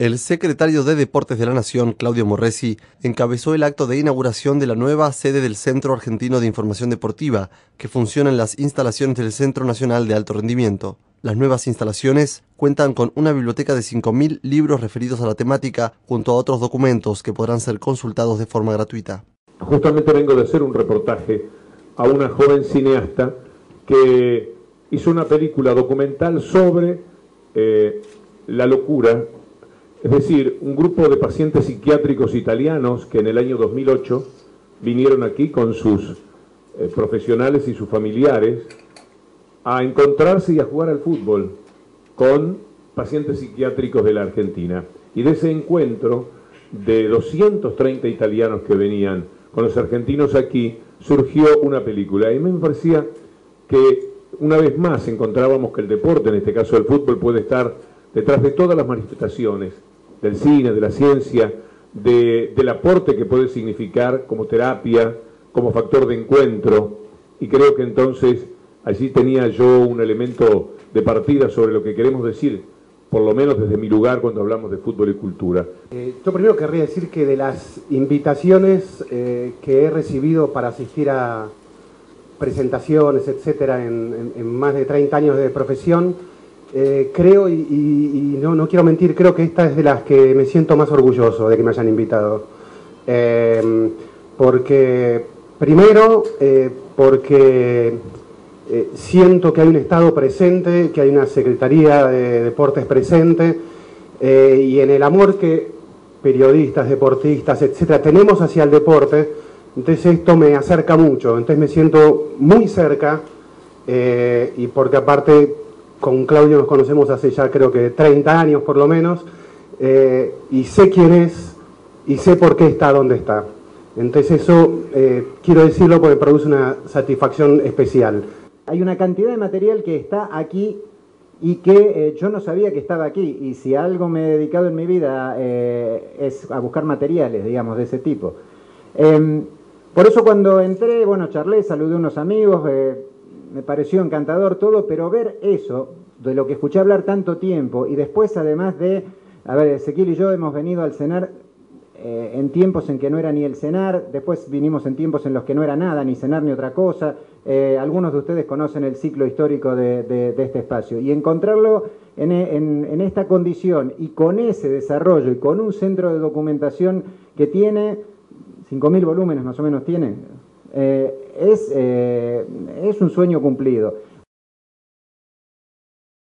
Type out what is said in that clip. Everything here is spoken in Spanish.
El secretario de Deportes de la Nación, Claudio Morresi, encabezó el acto de inauguración de la nueva sede del Centro Argentino de Información Deportiva, que funciona en las instalaciones del Centro Nacional de Alto Rendimiento. Las nuevas instalaciones cuentan con una biblioteca de 5.000 libros referidos a la temática, junto a otros documentos que podrán ser consultados de forma gratuita. Justamente vengo de hacer un reportaje a una joven cineasta que hizo una película documental sobre la locura. Es decir, un grupo de pacientes psiquiátricos italianos que en el año 2008 vinieron aquí con sus profesionales y sus familiares a encontrarse y a jugar al fútbol con pacientes psiquiátricos de la Argentina. Y de ese encuentro de 230 italianos que venían con los argentinos aquí, surgió una película. Y me parecía que una vez más encontrábamos que el deporte, en este caso el fútbol, puede estar detrás de todas las manifestaciones del cine, de la ciencia, del aporte que puede significar como terapia, como factor de encuentro, y creo que entonces allí tenía yo un elemento de partida sobre lo que queremos decir, por lo menos desde mi lugar cuando hablamos de fútbol y cultura. Yo primero querría decir que de las invitaciones que he recibido para asistir a presentaciones, etcétera, en más de 30 años de profesión, creo, y no quiero mentir, creo que esta es de las que me siento más orgulloso de que me hayan invitado. Porque, primero, porque siento que hay un Estado presente, que hay una Secretaría de Deportes presente, y en el amor que periodistas, deportistas, etcétera, tenemos hacia el deporte, entonces esto me acerca mucho, entonces me siento muy cerca, y porque aparte con Claudio nos conocemos hace ya creo que 30 años por lo menos, y sé quién es y sé por qué está donde está. Entonces eso quiero decirlo porque produce una satisfacción especial. Hay una cantidad de material que está aquí y que yo no sabía que estaba aquí, y si a algo me he dedicado en mi vida es a buscar materiales, digamos, de ese tipo. Por eso cuando entré, bueno, charlé, saludé a unos amigos, me pareció encantador todo, pero ver eso, de lo que escuché hablar tanto tiempo, y después además de, a ver, Ezequiel y yo hemos venido al cenar en tiempos en que no era ni el cenar, después vinimos en tiempos en los que no era nada, ni cenar ni otra cosa, algunos de ustedes conocen el ciclo histórico de este espacio, y encontrarlo en esta condición, y con ese desarrollo, y con un centro de documentación que tiene 5.000 volúmenes más o menos tiene, es un sueño cumplido.